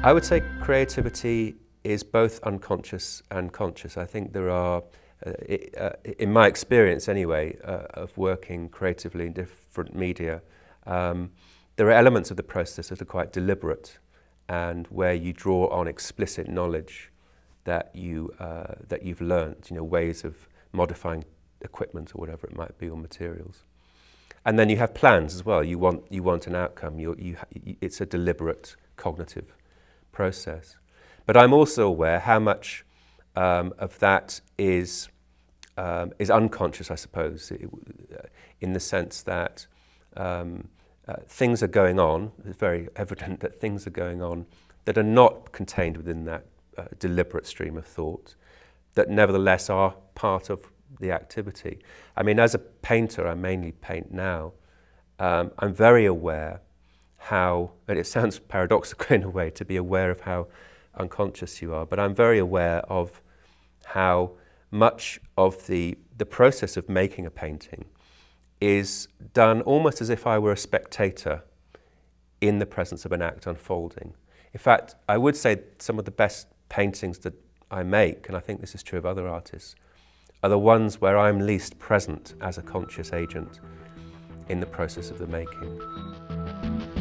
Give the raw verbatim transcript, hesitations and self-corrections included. I would say creativity is both unconscious and conscious. I think there are, uh, it, uh, in my experience anyway, uh, of working creatively in different media, um, there are elements of the process that are quite deliberate and where you draw on explicit knowledge that, you, uh, that you've learned, you know, ways of modifying equipment or whatever it might be, or materials. And then you have plans as well. You want, you want an outcome. You're, you, it's a deliberate cognitive process. But I'm also aware how much um, of that is, um, is unconscious, I suppose, in the sense that um, uh, things are going on. It's very evident that things are going on that are not contained within that uh, deliberate stream of thought, that nevertheless are part of the activity. I mean, as a painter, I mainly paint now. Um, I'm very aware how, and it sounds paradoxical in a way to be aware of how unconscious you are, but I'm very aware of how much of the, the process of making a painting is done almost as if I were a spectator in the presence of an act unfolding. In fact, I would say some of the best paintings that I make, and I think this is true of other artists, are the ones where I'm least present as a conscious agent in the process of the making.